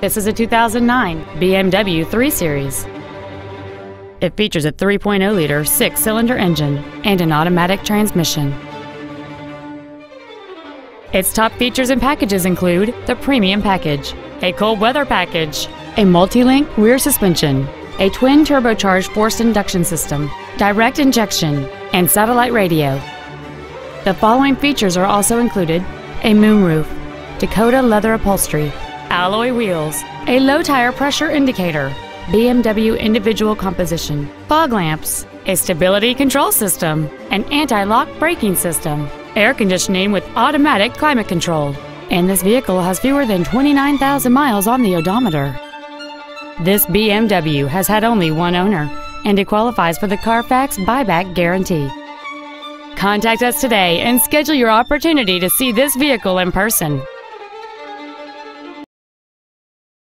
This is a 2009 BMW 3 Series. It features a 3.0-liter six-cylinder engine and an automatic transmission. Its top features and packages include the Premium Package, a cold weather package, a multi-link rear suspension, a twin turbocharged forced induction system, direct injection, and satellite radio. The following features are also included: a moonroof, Dakota leather upholstery, alloy wheels, a low tire pressure indicator, BMW individual composition, fog lamps, a stability control system, an anti-lock braking system, air conditioning with automatic climate control, and this vehicle has fewer than 29,000 miles on the odometer. This BMW has had only one owner, and it qualifies for the Carfax buyback guarantee. Contact us today and schedule your opportunity to see this vehicle in person.